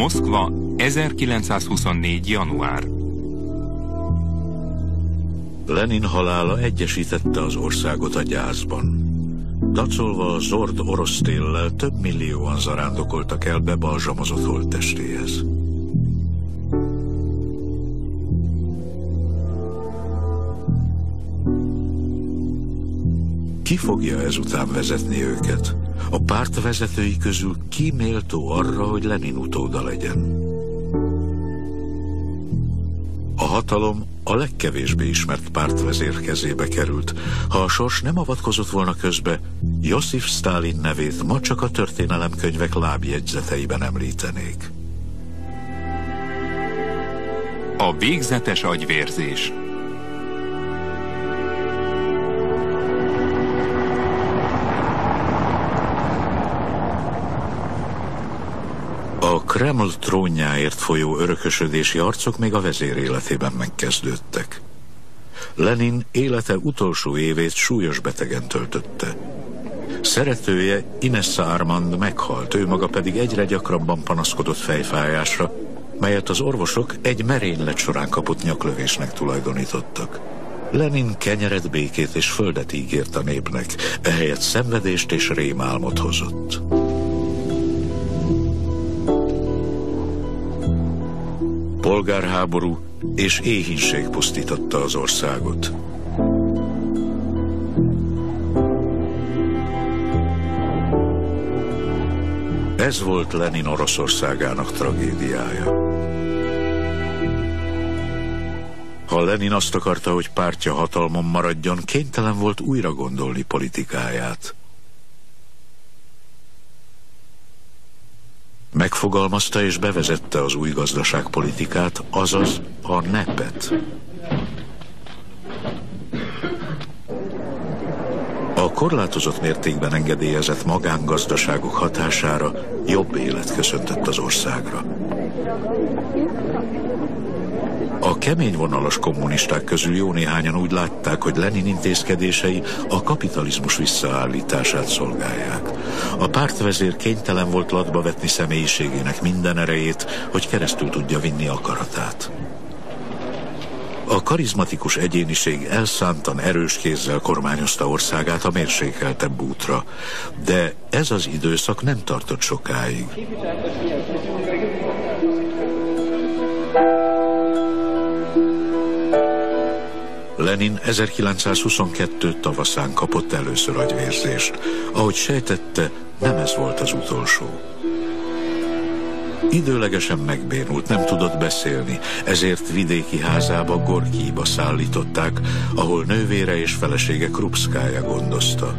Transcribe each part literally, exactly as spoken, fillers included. Moszkva, ezerkilencszázhuszonnégy január. Lenin halála egyesítette az országot a gyászban. Dacolva a zord orosz téllel több millióan zarándokoltak el bebalzsamozott holttestéhez. Ki fogja ezután vezetni őket? A párt vezetői közül ki méltó arra, hogy Lenin utóda legyen? A hatalom a legkevésbé ismert pártvezér kezébe került. Ha a sors nem avatkozott volna közbe, Joszif Sztálin nevét ma csak a történelemkönyvek lábjegyzeteiben említenék. A végzetes agyvérzés. A Kreml trónjáért folyó örökösödési harcok még a vezér életében megkezdődtek. Lenin élete utolsó évét súlyos betegen töltötte. Szeretője, Inessa Armand meghalt, ő maga pedig egyre gyakrabban panaszkodott fejfájásra, melyet az orvosok egy merénylet során kapott nyaklövésnek tulajdonítottak. Lenin kenyeret, békét és földet ígért a népnek, ehelyett szenvedést és rémálmot hozott. Polgárháború és éhínség pusztította az országot. Ez volt Lenin Oroszországának tragédiája. Ha Lenin azt akarta, hogy pártja hatalmon maradjon, kénytelen volt újra gondolni politikáját. Megfogalmazta és bevezette az új gazdaságpolitikát, azaz a nepet. A korlátozott mértékben engedélyezett magángazdaságok hatására jobb élet köszöntött az országra. A kemény vonalas kommunisták közül jó néhányan úgy látták, hogy Lenin intézkedései a kapitalizmus visszaállítását szolgálják. A pártvezér kénytelen volt latba vetni személyiségének minden erejét, hogy keresztül tudja vinni akaratát. A karizmatikus egyéniség elszántan erős kézzel kormányozta országát a mérsékeltebb útra, de ez az időszak nem tartott sokáig. Lenin ezerkilencszázhuszonkettő tavaszán kapott először agyvérzést. Ahogy sejtette, nem ez volt az utolsó. Időlegesen megbénult, nem tudott beszélni, ezért vidéki házába, Gorkijba szállították, ahol nővére és felesége Krupszkája gondozta.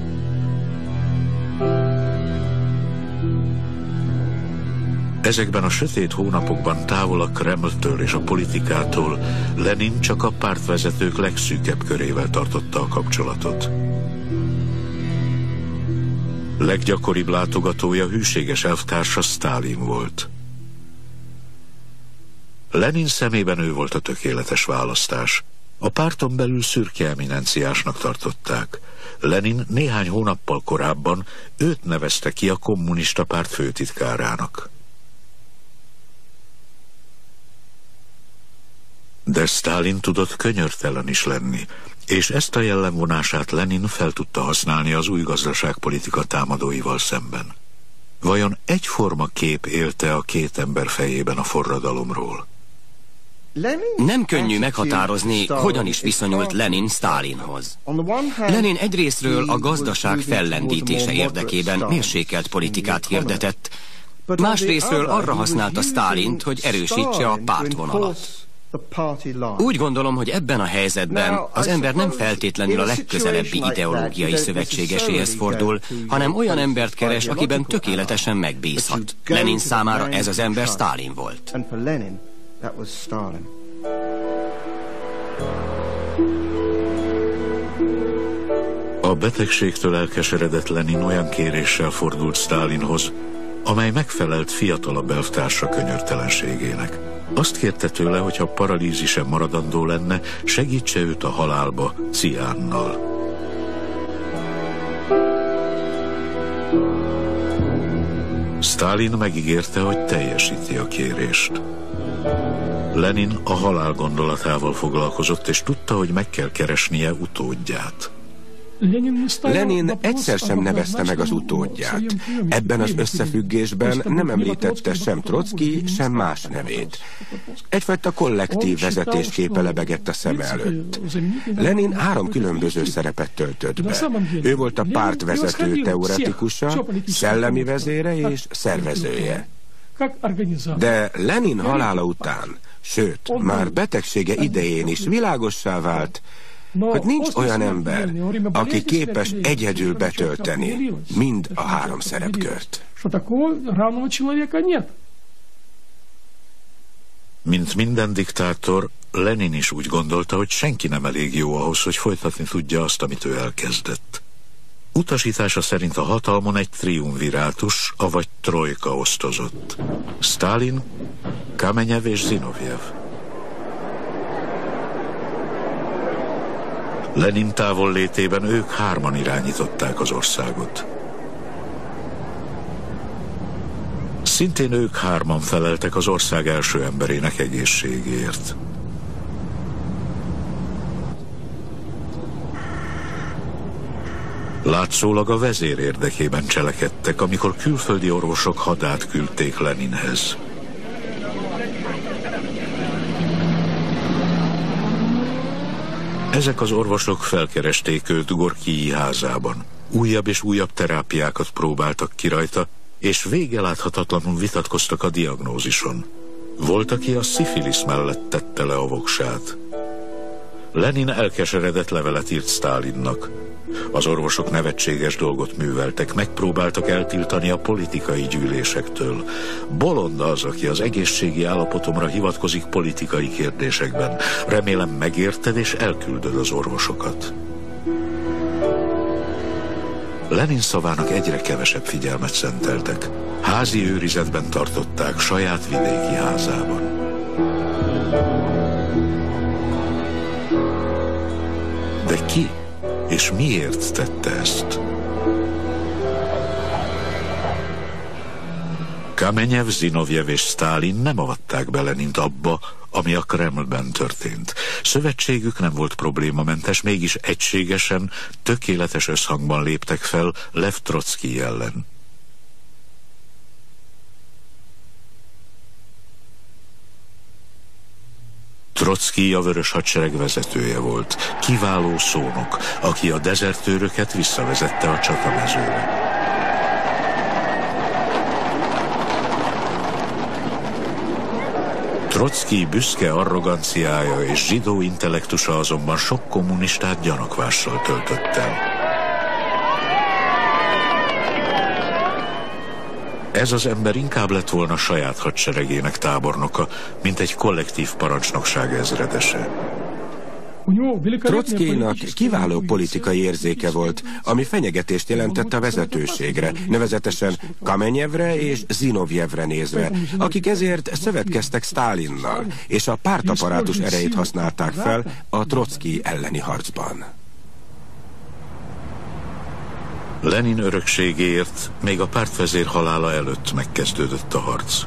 Ezekben a sötét hónapokban távol a Kremltől és a politikától Lenin csak a pártvezetők legszűkebb körével tartotta a kapcsolatot. Leggyakoribb látogatója hűséges elvtársa Sztálin volt. Lenin szemében ő volt a tökéletes választás. A párton belül szürke eminenciásnak tartották. Lenin néhány hónappal korábban őt nevezte ki a kommunista párt főtitkárának. De Sztálin tudott könyörtelen is lenni, és ezt a jellemvonását Lenin fel tudta használni az új gazdaságpolitika támadóival szemben. Vajon egyforma kép élte a két ember fejében a forradalomról? Nem könnyű meghatározni, hogyan is viszonyult Lenin Sztálinhoz. Lenin egyrésztről a gazdaság fellendítése érdekében mérsékelt politikát hirdetett, másrésztről arra használta Sztálint, hogy erősítse a pártvonalat. Úgy gondolom, hogy ebben a helyzetben az ember nem feltétlenül a legközelebbi ideológiai szövetségeséhez fordul, hanem olyan embert keres, akiben tökéletesen megbízhat. Lenin számára ez az ember Sztálin volt. A betegségtől elkeseredett Lenin olyan kéréssel fordult Sztálinhoz, amely megfelelt fiatalabb elvtársa könyörtelenségének. Azt kérte tőle, hogy ha paralízise maradandó lenne, segítse őt a halálba ciánnal. Sztálin megígérte, hogy teljesíti a kérést. Lenin a halál gondolatával foglalkozott, és tudta, hogy meg kell keresnie utódját. Lenin egyszer sem nevezte meg az utódját. Ebben az összefüggésben nem említette sem Trockij, sem más nevét. Egyfajta kollektív vezetésképe lebegett a szem előtt. Lenin három különböző szerepet töltött be. Ő volt a párt vezető teoretikusa, szellemi vezére és szervezője. De Lenin halála után, sőt, már betegsége idején is világossá vált, hogy nincs olyan ember, aki képes egyedül betölteni mind a három szerepkört. Mint minden diktátor, Lenin is úgy gondolta, hogy senki nem elég jó ahhoz, hogy folytatni tudja azt, amit ő elkezdett. Utasítása szerint a hatalmon egy triumvirátus, avagy trojka osztozott. Sztálin, Kamenyev és Zinovjev. Lenin távollétében ők hárman irányították az országot. Szintén ők hárman feleltek az ország első emberének egészségéért. Látszólag a vezér érdekében cselekedtek, amikor külföldi orvosok hadát küldték Leninhez. Ezek az orvosok felkeresték őt Gorkiji házában. Újabb és újabb terápiákat próbáltak ki rajta, és végeláthatatlanul vitatkoztak a diagnózison. Volt, aki a szifilisz mellett tette le a voksát. Lenin elkeseredett levelet írt Sztálinnak. Az orvosok nevetséges dolgot műveltek, megpróbáltak eltiltani a politikai gyűlésektől. Bolond az, aki az egészségi állapotomra hivatkozik politikai kérdésekben. Remélem megérted és elküldöd az orvosokat. Lenin szavának egyre kevesebb figyelmet szenteltek. Házi őrizetben tartották saját vidéki házában. De ki? És miért tette ezt? Kamenyev, Zinovjev és Sztálin nem avatták be Lenint abba, ami a Kremlben történt. Szövetségük nem volt problémamentes, mégis egységesen, tökéletes összhangban léptek fel Lev Trockij ellen. Trockij a vörös hadsereg vezetője volt, kiváló szónok, aki a dezertőröket visszavezette a csatamezőre. Trockij büszke arroganciája és zsidó intellektusa azonban sok kommunistát gyanakvással töltött el. Ez az ember inkább lett volna saját hadseregének tábornoka, mint egy kollektív parancsnokság ezredese. Trockijnak kiváló politikai érzéke volt, ami fenyegetést jelentett a vezetőségre, nevezetesen Kamenyevre és Zinovjevre nézve, akik ezért szövetkeztek Sztálinnal, és a pártaparátus erejét használták fel a Trockij elleni harcban. Lenin örökségéért még a pártvezér halála előtt megkezdődött a harc.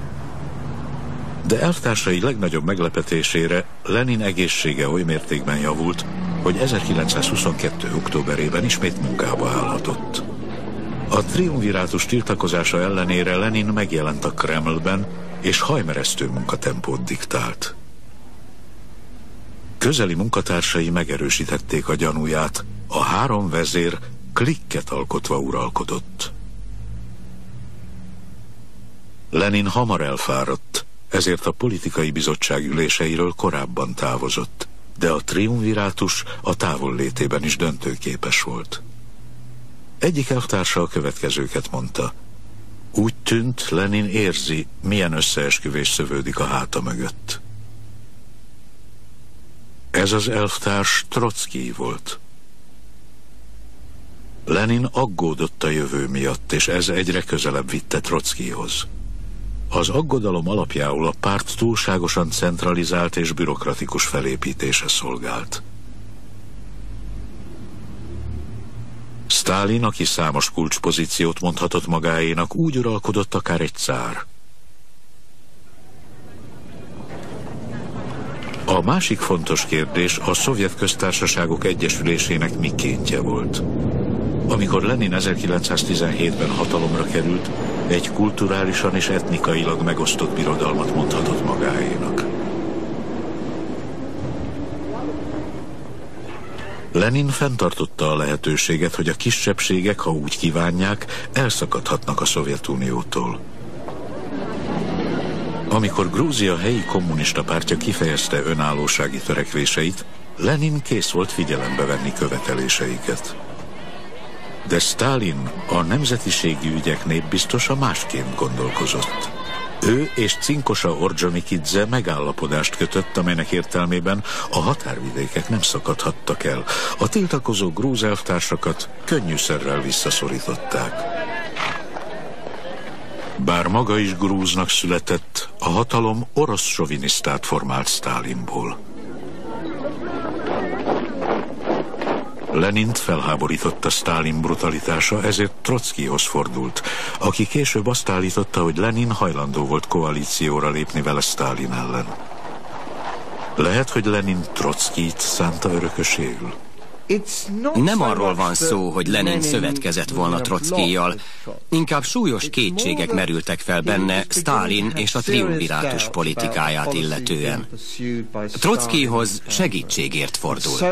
De elvtársai legnagyobb meglepetésére Lenin egészsége oly mértékben javult, hogy ezerkilencszázhuszonkettő októberében ismét munkába állhatott. A triumvirátus tiltakozása ellenére Lenin megjelent a Kremlben, és hajmeresztő munkatempót diktált. Közeli munkatársai megerősítették a gyanúját, a három vezér klikket alkotva uralkodott. Lenin hamar elfáradt, ezért a politikai bizottság üléseiről korábban távozott, de a triumvirátus a távollétében is döntőképes volt. Egyik elvtársa a következőket mondta. Úgy tűnt, Lenin érzi, milyen összeesküvés szövődik a háta mögött. Ez az elvtárs Trockij volt. Lenin aggódott a jövő miatt, és ez egyre közelebb vitte Trockijhoz. Az aggodalom alapjául a párt túlságosan centralizált és bürokratikus felépítése szolgált. Sztálin, aki számos kulcspozíciót mondhatott magáénak, úgy uralkodott, akár egy cár. A másik fontos kérdés a szovjet köztársaságok egyesülésének mikéntje volt. Amikor Lenin ezerkilencszáztizenhétben hatalomra került, egy kulturálisan és etnikailag megosztott birodalmat mondhatott magáénak. Lenin fenntartotta a lehetőséget, hogy a kisebbségek, ha úgy kívánják, elszakadhatnak a Szovjetuniótól. Amikor Grúzia helyi kommunista pártja kifejezte önállósági törekvéseit, Lenin kész volt figyelembe venni követeléseiket. De Sztálin a nemzetiségi ügyek népbiztosa másként gondolkozott. Ő és cinkosa Ordzsonikidze megállapodást kötött, amelynek értelmében a határvidékek nem szakadhattak el. A tiltakozó grúz elvtársakat könnyűszerrel visszaszorították. Bár maga is grúznak született, a hatalom orosz sovinisztát formált Sztálinból. Lenint felháborította Sztálin brutalitása, ezért Trockijhoz fordult, aki később azt állította, hogy Lenin hajlandó volt koalícióra lépni vele Sztálin ellen. Lehet, hogy Lenin Trockijt szánta örököséül. Nem arról van szó, hogy Lenin szövetkezett volna Trockijjal, inkább súlyos kétségek merültek fel benne Sztálin és a triumvirátus politikáját illetően. Trockijhoz segítségért fordult.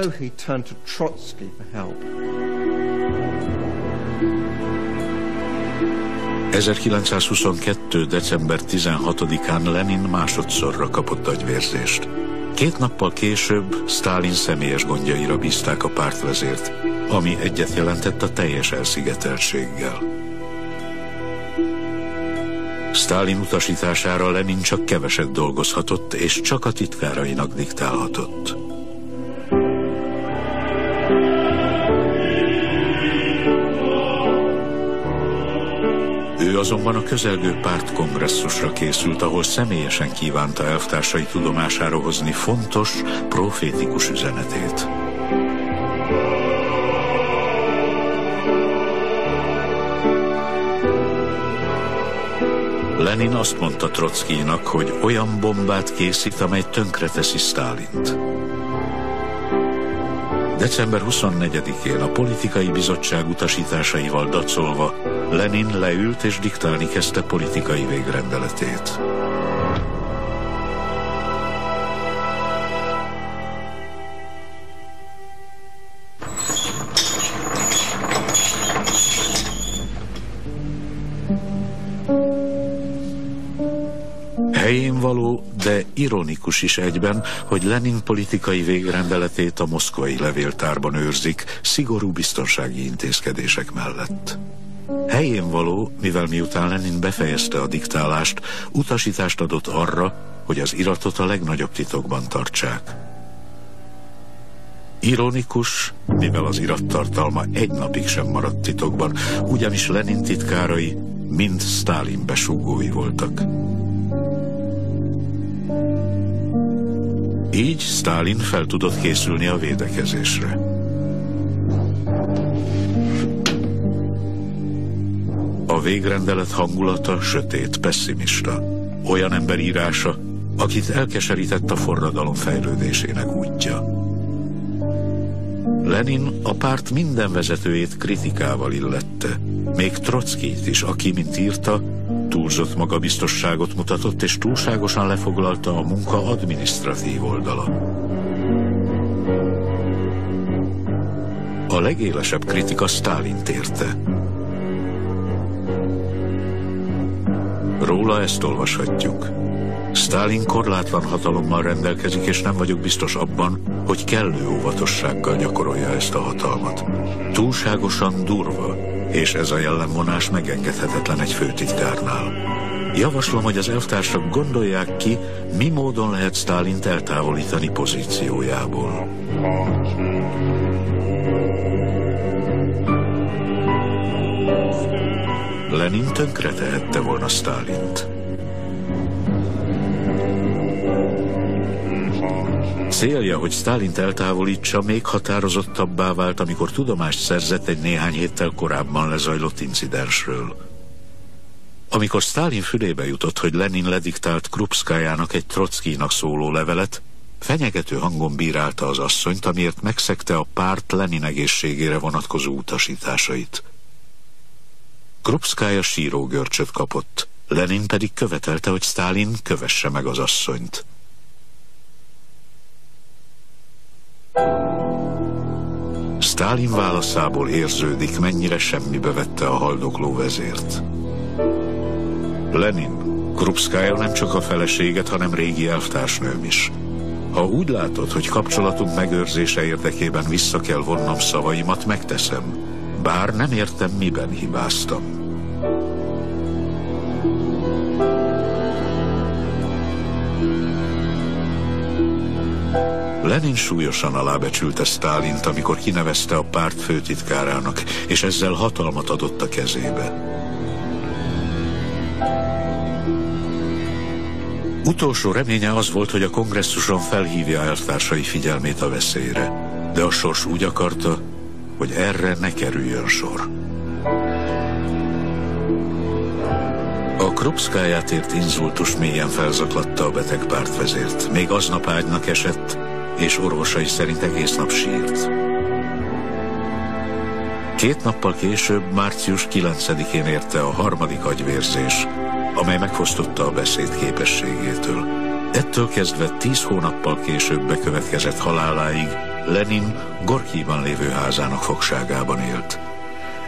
ezerkilencszázhuszonkettő december tizenhatodikán Lenin másodszorra kapott agyvérzést. Két nappal később Sztálin személyes gondjaira bízták a pártvezért, ami egyet jelentett a teljes elszigeteltséggel. Sztálin utasítására Lenin csak keveset dolgozhatott, és csak a titkárainak diktálhatott. Ő azonban a közelgő pártkongresszusra készült, ahol személyesen kívánta elvtársai tudomására hozni fontos, profétikus üzenetét. Lenin azt mondta Trockijnak, hogy olyan bombát készít, amely tönkreteszi Sztálint. december huszonnegyedikén a politikai bizottság utasításaival dacolva Lenin leült és diktálni kezdte politikai végrendeletét. Helyén való, de ironikus is egyben, hogy Lenin politikai végrendeletét a moszkvai levéltárban őrzik, szigorú biztonsági intézkedések mellett. Helyén való, mivel miután Lenin befejezte a diktálást, utasítást adott arra, hogy az iratot a legnagyobb titokban tartsák. Ironikus, mivel az irat tartalma egy napig sem maradt titokban, ugyanis Lenin titkárai mind Sztálin besúgói voltak. Így Sztálin fel tudott készülni a védekezésre. A végrendelet hangulata sötét, pessimista. Olyan ember írása, akit elkeserített a forradalom fejlődésének útja. Lenin a párt minden vezetőjét kritikával illette, még Trockijt is, aki, mint írta, túlzott magabiztosságot mutatott, és túlságosan lefoglalta a munka adminisztratív oldala. A legélesebb kritika Sztálint érte. Róla ezt olvashatjuk. Sztálin korlátlan hatalommal rendelkezik, és nem vagyok biztos abban, hogy kellő óvatossággal gyakorolja ezt a hatalmat. Túlságosan durva, és ez a jellemvonás megengedhetetlen egy főtitkárnál. Javaslom, hogy az elvtársak gondolják ki, mi módon lehet Sztálint eltávolítani pozíciójából. Lenin tönkretehette volna Sztálint. Célja, hogy Sztálint eltávolítsa, még határozottabbá vált, amikor tudomást szerzett egy néhány héttel korábban lezajlott incidensről. Amikor Sztálin fülébe jutott, hogy Lenin lediktált Krupszkájának egy Trockijnak szóló levelet, fenyegető hangon bírálta az asszonyt, amiért megszegte a párt Lenin egészségére vonatkozó utasításait. Krupszkája sírógörcsöt kapott, Lenin pedig követelte, hogy Sztálin kövesse meg az asszonyt. Sztálin válaszából érződik, mennyire semmibe vette a haldokló vezért. Lenin, Krupszkája nem csak a feleséget, hanem régi elvtársnőm is. Ha úgy látod, hogy kapcsolatunk megőrzése érdekében vissza kell vonnom szavaimat, megteszem, bár nem értem, miben hibáztam. Lenin súlyosan alábecsülte Sztálint, amikor kinevezte a párt főtitkárának, és ezzel hatalmat adott a kezébe. Utolsó reménye az volt, hogy a kongresszuson felhívja elvtársai figyelmét a veszélyre, de a sors úgy akarta, hogy erre ne kerüljön sor. A Krupszkáját ért inzultus mélyen felzaklatta a beteg pártvezért. Még aznap ágynak esett, és orvosai szerint egész nap sírt. Két nappal később, március kilencedikén érte a harmadik agyvérzés, amely megfosztotta a beszéd képességétől. Ettől kezdve tíz hónappal később bekövetkezett haláláig Lenin Gorkiban lévő házának fogságában élt.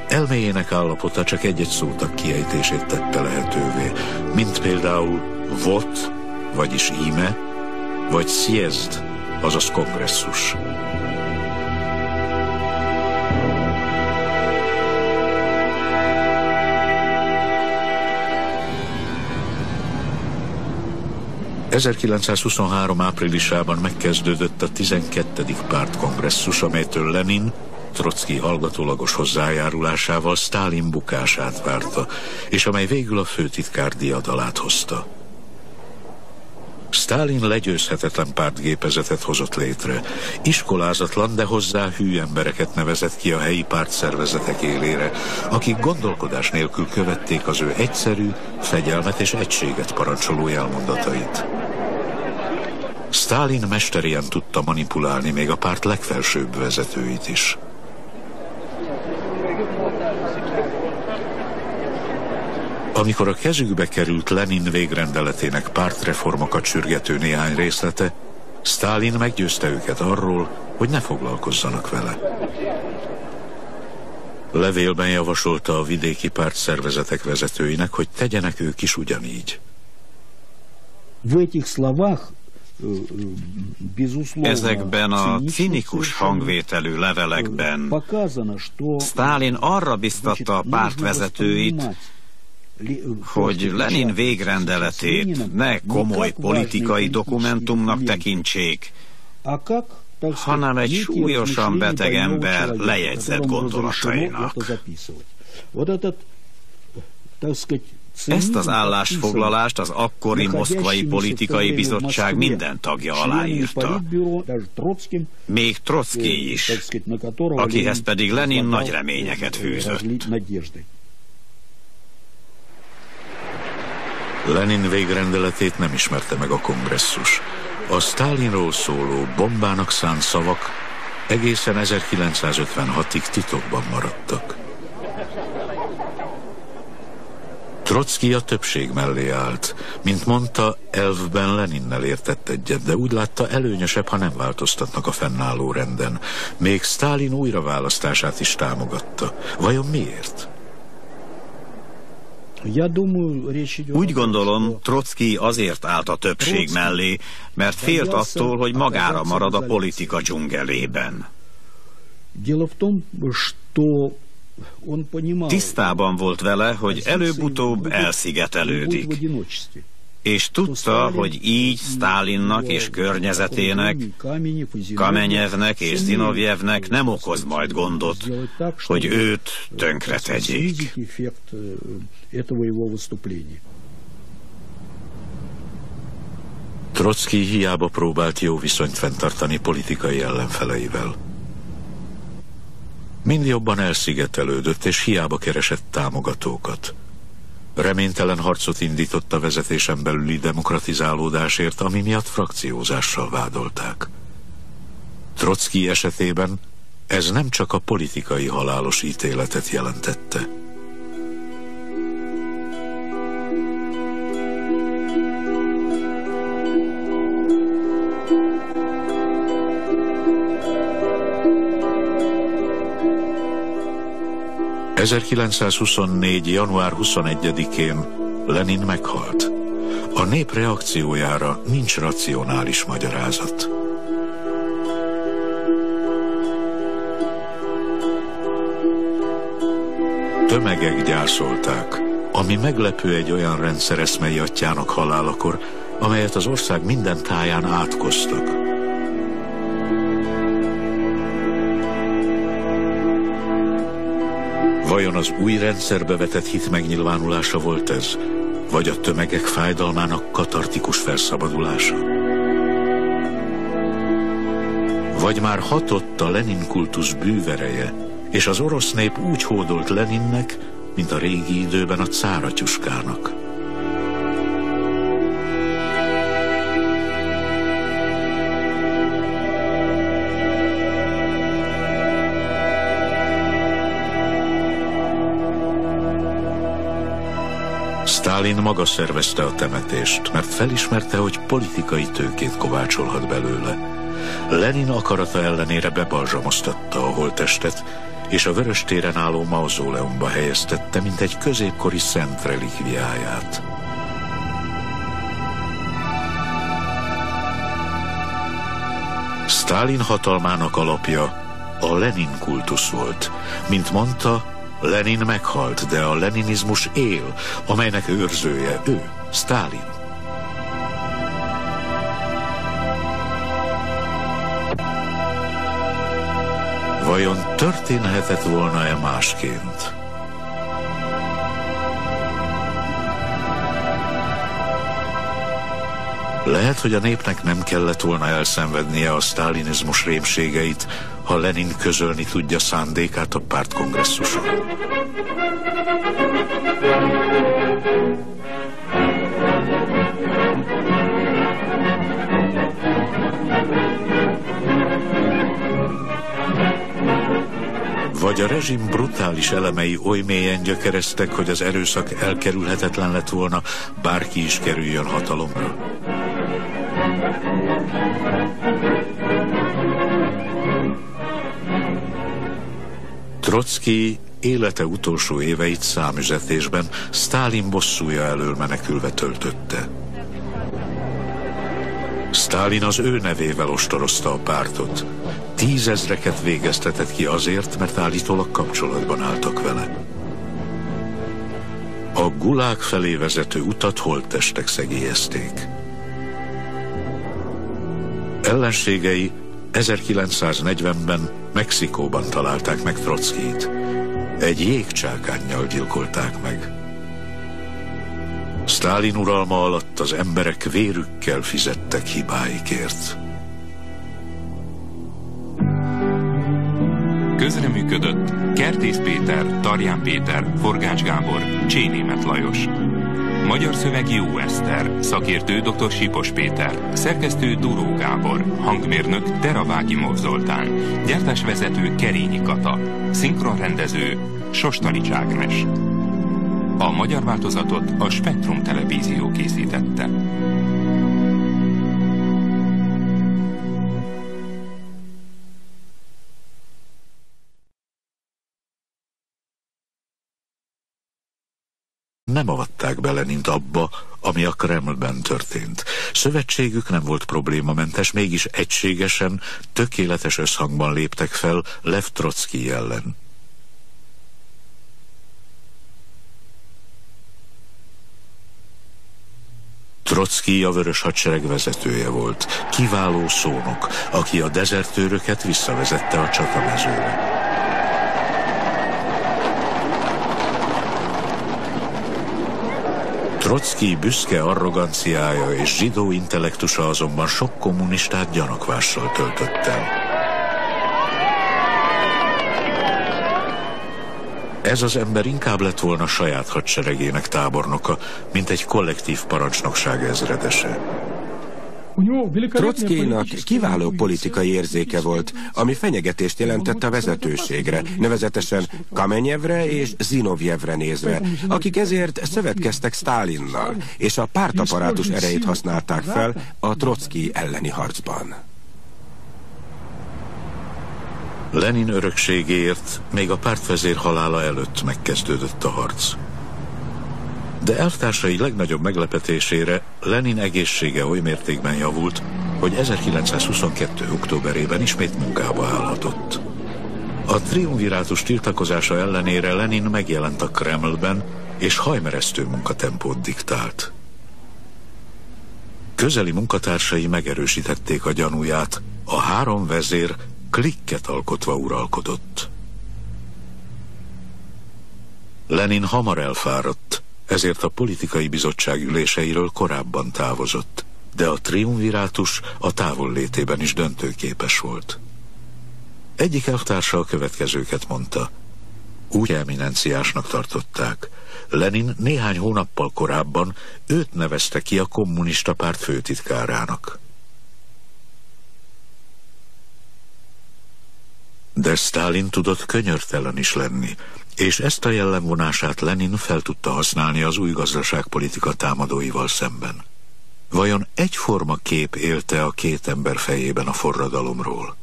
Elméjének állapota csak egy-egy szótak kiejtését tette lehetővé, mint például vot, vagyis íme, vagy siezd, azaz kongresszus. ezerkilencszázhuszonhárom áprilisában megkezdődött a tizenkettedik pártkongresszus, amelytől Lenin Trockij hallgatólagos hozzájárulásával Sztálin bukását várta, és amely végül a főtitkár diadalát hozta. Sztálin legyőzhetetlen pártgépezetet hozott létre. Iskolázatlan, de hozzá hű embereket nevezett ki a helyi pártszervezetek élére, akik gondolkodás nélkül követték az ő egyszerű, fegyelmet és egységet parancsoló jelmondatait. Sztálin mesterien tudta manipulálni még a párt legfelsőbb vezetőit is. Amikor a kezükbe került Lenin végrendeletének pártreformokat sürgető néhány részlete, Sztálin meggyőzte őket arról, hogy ne foglalkozzanak vele. Levélben javasolta a vidéki pártszervezetek vezetőinek, hogy tegyenek ők is ugyanígy. Ezekben a cinikus hangvételű levelekben Sztálin arra biztatta a pártvezetőit, hogy Lenin végrendeletét ne komoly politikai dokumentumnak tekintsék, hanem egy súlyosan beteg ember lejegyzett gondolatainak. Ezt az állásfoglalást az akkori Moszkvai Politikai Bizottság minden tagja aláírta. Még Trockij is, akihez pedig Lenin nagy reményeket fűzött. Lenin végrendeletét nem ismerte meg a kongresszus. A Sztálinról szóló, bombának szánt szavak egészen ezerkilencszázötvenhatig titokban maradtak. Trockij a többség mellé állt. Mint mondta, elvben Leninnel értett egyet, de úgy látta, előnyösebb, ha nem változtatnak a fennálló renden. Még Sztálin újraválasztását is támogatta. Vajon miért? Úgy gondolom, Trockij azért állt a többség mellé, mert félt attól, hogy magára marad a politika dzsungelében. Tisztában volt vele, hogy előbb-utóbb elszigetelődik, és tudta, hogy így Sztálinnak és környezetének, Kamenyevnek és Zinovjevnek nem okoz majd gondot, hogy őt tönkretegyék. Trockij hiába próbált jó viszonyt fenntartani politikai ellenfeleivel. Mind jobban elszigetelődött, és hiába keresett támogatókat. Reménytelen harcot indított a vezetésen belüli demokratizálódásért, ami miatt frakciózással vádolták. Trockij esetében ez nem csak a politikai halálos ítéletet jelentette. ezerkilencszázhuszonnégy január huszonegyedikén Lenin meghalt. A nép reakciójára nincs racionális magyarázat. Tömegek gyászolták, ami meglepő egy olyan rendszer eszmei atyának halálakor, amelyet az ország minden táján átkoztak. Vajon az új rendszerbe vetett hit megnyilvánulása volt ez, vagy a tömegek fájdalmának katartikus felszabadulása? Vagy már hatott a Lenin kultusz bűvereje, és az orosz nép úgy hódolt Leninnek, mint a régi időben a cáratyuskának. Sztálin maga szervezte a temetést, mert felismerte, hogy politikai tőkét kovácsolhat belőle. Lenin akarata ellenére bebalzsamoztatta a holttestet, és a Vöröstéren álló mauzóleumba helyeztette, mint egy középkori szent relikviáját. Sztálin hatalmának alapja a Lenin kultusz volt. Mint mondta, Lenin meghalt, de a leninizmus él, amelynek őrzője ő, Sztálin. Vajon történhetett volna-e másként? Lehet, hogy a népnek nem kellett volna elszenvednie a sztálinizmus rémségeit, ha Lenin közölni tudja szándékát a pártkongresszuson. Vagy a rezsim brutális elemei oly mélyen gyökereztek, hogy az erőszak elkerülhetetlen lett volna, bárki is kerüljön hatalomra. Trockij élete utolsó éveit számüzetésben Sztálin bosszúja elől menekülve töltötte. Sztálin az ő nevével ostorozta a pártot. Tízezreket végeztetett ki azért, mert állítólag kapcsolatban álltak vele. A gulág felé vezető utat holttestek szegélyezték. Ellenségei ezerkilencszáznegyvenben Mexikóban találták meg Trockijt. Egy jégcsákánnyal gyilkolták meg. Sztálin uralma alatt az emberek vérükkel fizettek hibáikért. Közreműködött Kertész Péter, Tarján Péter, Forgács Gábor, Csénémet Lajos. Magyar szövegi Jó Eszter, szakértő dr. Sipos Péter, szerkesztő Duró Gábor, hangmérnök Teravágimov Zoltán, gyártásvezető Kerényi Kata, szinkronrendező Sostalics Ágnes. A magyar változatot a Spektrum Televízió készítette. Nem avatták bele Lenint abba, ami a Kremlben történt. Szövetségük nem volt problémamentes, mégis egységesen, tökéletes összhangban léptek fel Lev Trockij ellen. Trockij a Vörös Hadsereg vezetője volt, kiváló szónok, aki a dezertőröket visszavezette a csatamezőre. Trockij büszke arroganciája és zsidó intellektusa azonban sok kommunistát gyanakvással töltött el. Ez az ember inkább lett volna saját hadseregének tábornoka, mint egy kollektív parancsnokság ezredese. Trockijnak kiváló politikai érzéke volt, ami fenyegetést jelentett a vezetőségre, nevezetesen Kamenyevre és Zinovjevre nézve, akik ezért szövetkeztek Sztálinnal, és a pártaparátus erejét használták fel a Trockij elleni harcban. Lenin örökségéért még a pártvezér halála előtt megkezdődött a harc. De elvtársai legnagyobb meglepetésére Lenin egészsége oly mértékben javult, hogy ezerkilencszázhuszonkettő októberében ismét munkába állhatott. A triumvirátus tiltakozása ellenére Lenin megjelent a Kremlben, és hajmeresztő munkatempót diktált. Közeli munkatársai megerősítették a gyanúját, a három vezér klikket alkotva uralkodott. Lenin hamar elfáradt, ezért a politikai bizottság üléseiről korábban távozott, de a triumvirátus a távollétében is döntőképes volt. Egyik elvtársa a következőket mondta. Úgy eminenciásnak tartották. Lenin néhány hónappal korábban őt nevezte ki a kommunista párt főtitkárának. De Sztálin tudott könyörtelen is lenni, és ezt a jellemvonását Lenin fel tudta használni az új gazdaságpolitika támadóival szemben. Vajon egyforma kép élte a két ember fejében a forradalomról?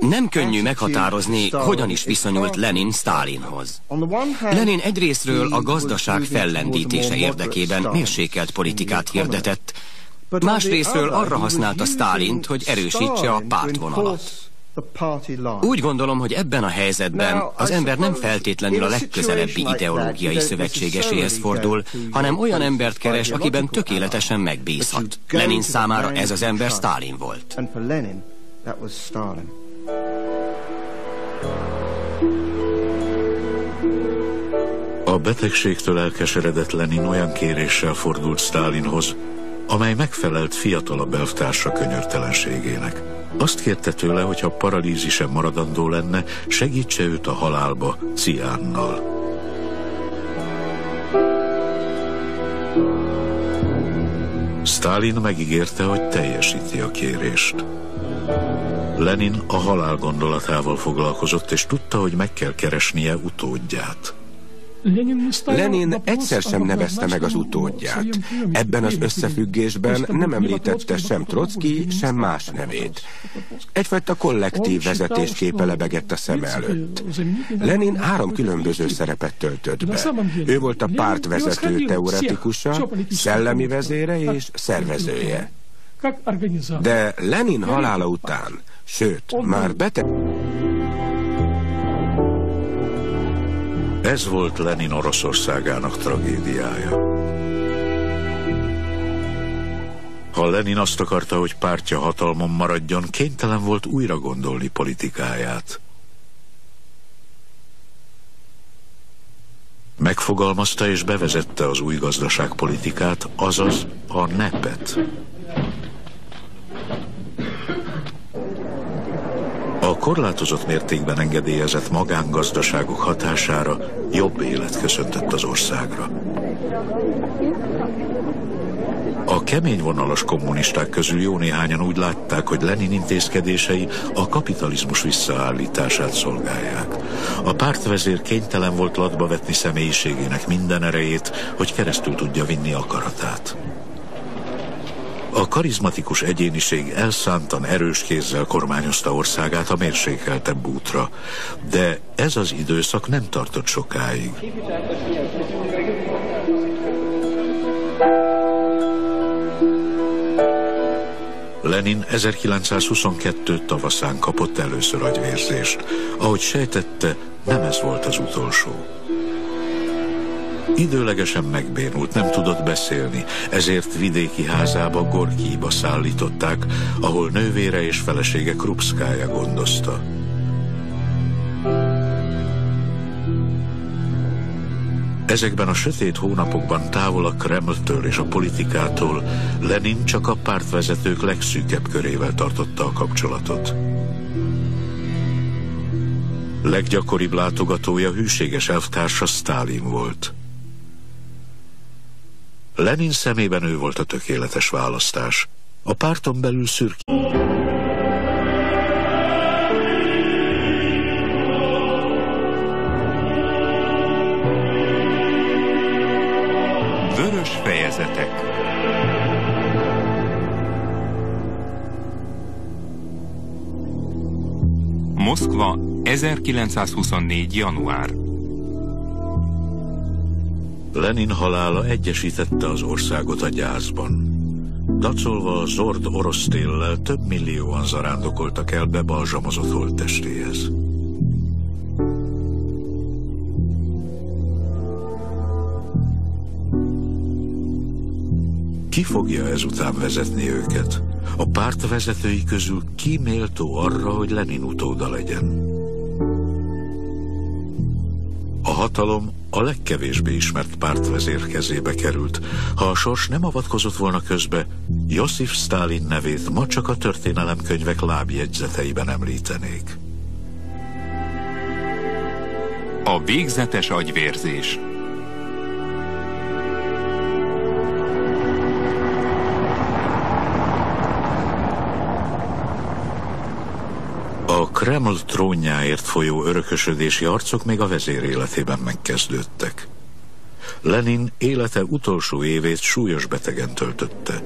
Nem könnyű meghatározni, hogyan is viszonyult Lenin Sztálinhoz. Lenin egyrésztről a gazdaság fellendítése érdekében mérsékelt politikát hirdetett, másrésztről arra használta Sztálint, hogy erősítse a pártvonalat. Úgy gondolom, hogy ebben a helyzetben az ember nem feltétlenül a legközelebbi ideológiai szövetségeséhez fordul, hanem olyan embert keres, akiben tökéletesen megbízhat. Lenin számára ez az ember Sztálin volt. A betegségtől elkeseredett Lenin olyan kéréssel fordult Sztálinhoz, amely megfelelt fiatalabb elvtársa könyörtelenségének. Azt kérte tőle, hogy ha paralízisen maradandó lenne, segítse őt a halálba ciánnal. Sztálin megígérte, hogy teljesíti a kérést. Lenin a halál gondolatával foglalkozott, és tudta, hogy meg kell keresnie utódját. Lenin egyszer sem nevezte meg az utódját. Ebben az összefüggésben nem említette sem Trockij, sem más nevét. Egyfajta kollektív vezetésképe lebegett a szem előtt. Lenin három különböző szerepet töltött be. Ő volt a párt vezető teoretikusa, szellemi vezére és szervezője. De Lenin halála után, sőt, már beteg... Ez volt Lenin Oroszországának tragédiája. Ha Lenin azt akarta, hogy pártja hatalmon maradjon, kénytelen volt újra gondolni politikáját. Megfogalmazta és bevezette az új gazdaságpolitikát, azaz a nepet. A korlátozott mértékben engedélyezett magángazdaságok hatására jobb élet köszöntött az országra. A kemény vonalas kommunisták közül jó néhányan úgy látták, hogy Lenin intézkedései a kapitalizmus visszaállítását szolgálják. A pártvezér kénytelen volt latba vetni személyiségének minden erejét, hogy keresztül tudja vinni akaratát. A karizmatikus egyéniség elszántan erős kézzel kormányozta országát a mérsékeltebb útra, de ez az időszak nem tartott sokáig. Lenin ezerkilencszázhuszonkettő tavaszán kapott először agyvérzést. Ahogy sejtette, nem ez volt az utolsó. Időlegesen megbénult, nem tudott beszélni, ezért vidéki házába, Gorkijba szállították, ahol nővére és felesége Krupszkája gondozta. Ezekben a sötét hónapokban távol a Kremltől és a politikától Lenin csak a pártvezetők legszűkebb körével tartotta a kapcsolatot. Leggyakoribb látogatója hűséges elvtársa Sztálin volt. Lenin szemében ő volt a tökéletes választás. A párton belül szürke. Vörös fejezetek. Moszkva, ezerkilencszázhuszonnégy. január. Lenin halála egyesítette az országot a gyászban. Dacolva a zord orosz téllel több millióan zarándokoltak el bebalzsamozott holttestéhez. Ki fogja ezután vezetni őket? A párt vezetői közül ki méltó arra, hogy Lenin utóda legyen? A hatalom a legkevésbé ismert pártvezér kezébe került. Ha a sors nem avatkozott volna közbe, Joszif Sztálin nevét ma csak a történelemkönyvek lábjegyzeteiben említenék. A végzetes agyvérzés. A Kreml trónjáért folyó örökösödési harcok még a vezér életében megkezdődtek. Lenin élete utolsó évét súlyos betegen töltötte.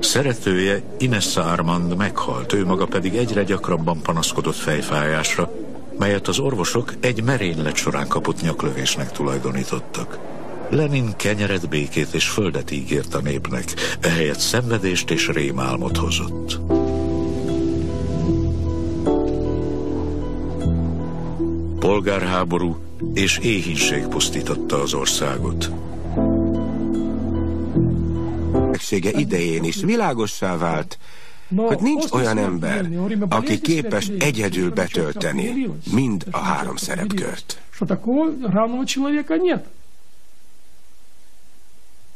Szeretője, Inessa Armand meghalt, ő maga pedig egyre gyakrabban panaszkodott fejfájásra, melyet az orvosok egy merénylet során kapott nyaklövésnek tulajdonítottak. Lenin kenyeret, békét és földet ígért a népnek, ehelyett szenvedést és rémálmot hozott. Polgárháború és éhínség pusztította az országot. Szegénysége idején is világossá vált, hogy nincs olyan ember, aki képes egyedül betölteni mind a három szerepkört.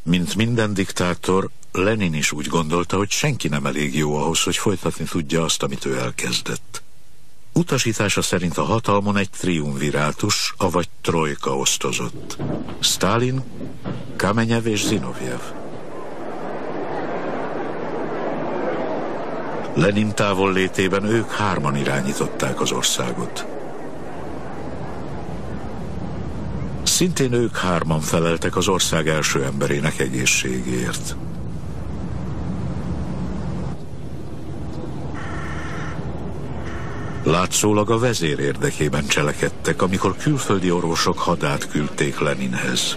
Mint minden diktátor, Lenin is úgy gondolta, hogy senki nem elég jó ahhoz, hogy folytatni tudja azt, amit ő elkezdett. Utasítása szerint a hatalmon egy triumvirátus, avagy trojka osztozott. Sztálin, Kamenyev és Zinovjev. Lenin távol létében ők hárman irányították az országot. Szintén ők hárman feleltek az ország első emberének egészségéért. Látszólag a vezér érdekében cselekedtek, amikor külföldi orvosok hadát küldték Leninhez.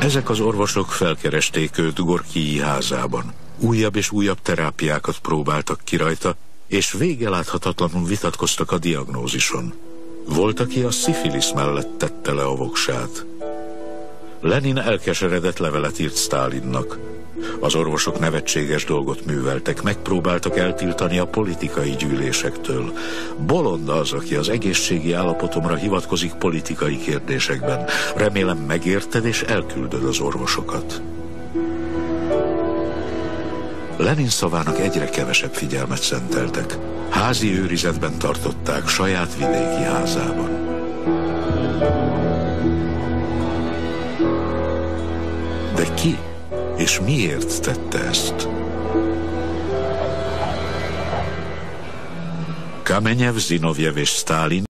Ezek az orvosok felkeresték őt Gorkiji házában. Újabb és újabb terápiákat próbáltak ki rajta, és végeláthatatlanul vitatkoztak a diagnózison. Volt, aki a szifilisz mellett tette le a voksát. Lenin elkeseredett levelet írt Sztálinnak. Az orvosok nevetséges dolgot műveltek, megpróbáltak eltiltani a politikai gyűlésektől. Bolond az, aki az egészségi állapotomra hivatkozik politikai kérdésekben. Remélem megérted és elküldöd az orvosokat. Lenin szavának egyre kevesebb figyelmet szenteltek. Házi őrizetben tartották saját vidéki házában. De ki? És miért tette ezt? Kamenyev, Zinovjev és Sztálin